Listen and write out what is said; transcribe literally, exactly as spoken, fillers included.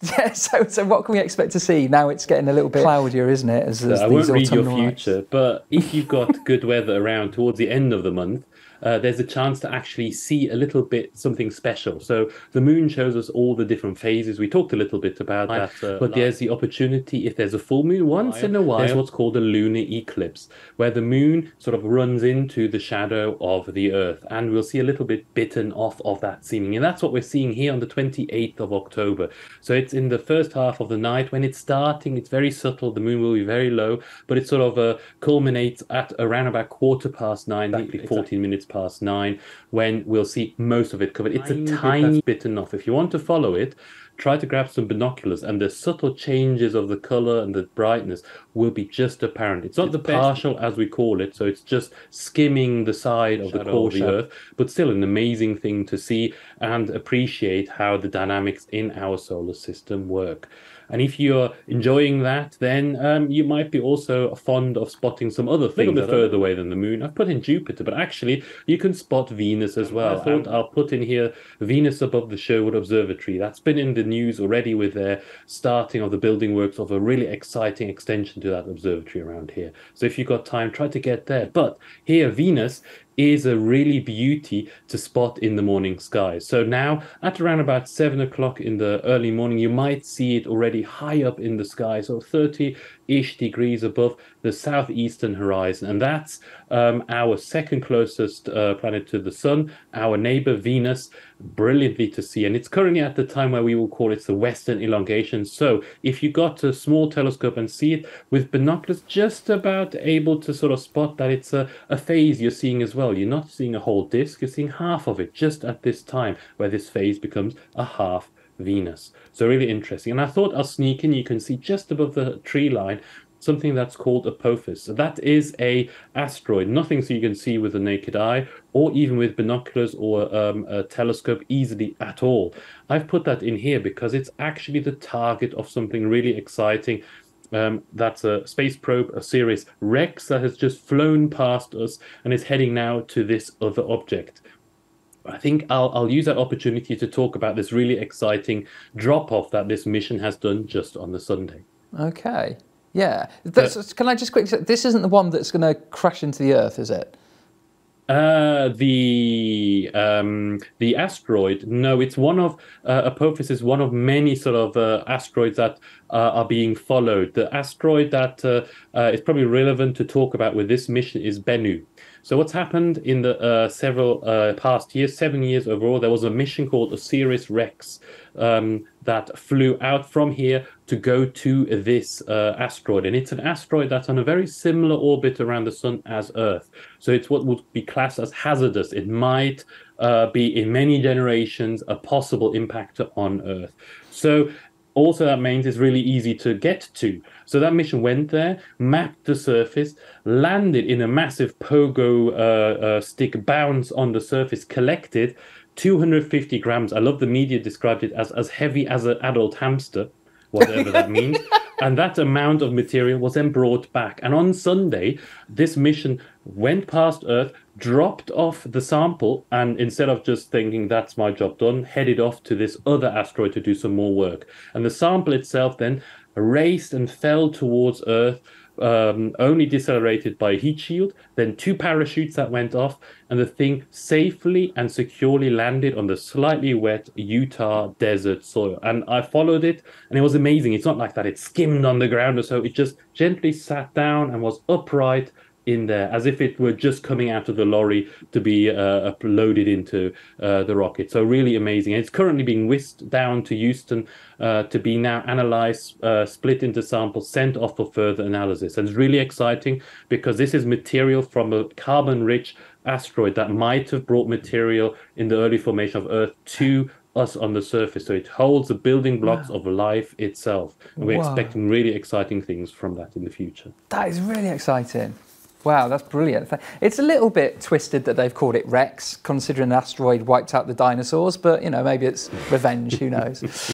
Yeah, so, so what can we expect to see? Now it's getting a little bit cloudier, isn't it? As, as I won't read your future, lights. But if you've got good weather around towards the end of the month, uh, there's a chance to actually see a little bit something special. So the moon shows us all the different phases. We talked a little bit about that, uh, but there's the opportunity, if there's a full moon once in a while, there's what's called a lunar eclipse, where the moon sort of runs into the shadow of the Earth, and we'll see a little bit bitten off of that seeming. And that's what we're seeing here on the twenty-eighth of October. So it's in the first half of the night. When it's starting, it's very subtle. The moon will be very low, but it sort of uh, culminates at around about quarter past nine, exactly, fourteen exactly. minutes past nine, when we'll see most of it covered. It's a tiny bit enough. If you want to follow it, try to grab some binoculars, and the subtle changes of the color and the brightness will be just apparent. It's not it's the partial, best. as we call it, so it's just skimming the side of Shadow the core of the Earth, but still an amazing thing to see and appreciate how the dynamics in our solar system work. And if you're enjoying that, then um, you might be also fond of spotting some other things a little bit further away than the moon. I've put in Jupiter, but actually you can spot Venus as well. I thought I'll put in here Venus above the Sherwood Observatory. That's been in the news already with their starting of the building works of a really exciting extension to that observatory around here. So if you've got time, try to get there. But here, Venus is a really beauty to spot in the morning sky. So now at around about seven o'clock in the early morning, you might see it already high up in the sky, so thirty-ish degrees above the southeastern horizon. And that's um, our second closest uh, planet to the sun, our neighbor Venus, brilliantly to see. And it's currently at the time where we will call it the western elongation. So if you got a small telescope and see it with binoculars, just about able to sort of spot that it's a, a phase you're seeing as well. You're not seeing a whole disk, you're seeing half of it just at this time where this phase becomes a half Venus. So really interesting. And I thought I'll sneak in, you can see just above the tree line, something that's called Apophis. So that is a asteroid, nothing so you can see with the naked eye or even with binoculars or um, a telescope easily at all. I've put that in here because it's actually the target of something really exciting. Um, that's a space probe, OSIRIS-REx, that has just flown past us and is heading now to this other object. I think I'll, I'll use that opportunity to talk about this really exciting drop-off that this mission has done just on the Sunday. Okay, yeah. That's, uh, can I just quickly say, this isn't the one that's going to crash into the Earth, is it? Uh, the um, the asteroid, no, it's one of, uh, Apophis is one of many sort of uh, asteroids that Uh, are being followed. The asteroid that uh, uh, is probably relevant to talk about with this mission is Bennu. So what's happened in the uh, several uh, past years, seven years overall, there was a mission called OSIRIS-REx um, that flew out from here to go to this uh, asteroid. And it's an asteroid that's on a very similar orbit around the sun as Earth. So it's what would be classed as hazardous. It might uh, be in many generations a possible impactor on Earth. So also that means it's really easy to get to. So that mission went there, mapped the surface, landed in a massive pogo uh, uh, stick bounce on the surface, collected two hundred fifty grams. I love the media described it as as heavy as an adult hamster, whatever that means. And that amount of material was then brought back. And on Sunday, this mission went past Earth, dropped off the sample, and instead of just thinking that's my job done, headed off to this other asteroid to do some more work. And the sample itself then raced and fell towards Earth, um, only decelerated by a heat shield, then two parachutes that went off, and the thing safely and securely landed on the slightly wet Utah desert soil. And I followed it, and it was amazing. It's not like that it skimmed on the ground or so, it just gently sat down and was upright in there, as if it were just coming out of the lorry to be uh, loaded into uh, the rocket. So really amazing. It's currently being whisked down to Houston uh, to be now analyzed, uh, split into samples, sent off for further analysis. And it's really exciting because this is material from a carbon-rich asteroid that might have brought material in the early formation of Earth to us on the surface. So it holds the building blocks wow. of life itself. And we're wow. expecting really exciting things from that in the future. That is really exciting. Wow, that's brilliant. It's a little bit twisted that they've called it Rex, considering an asteroid wiped out the dinosaurs, but, you know, maybe it's revenge, who knows?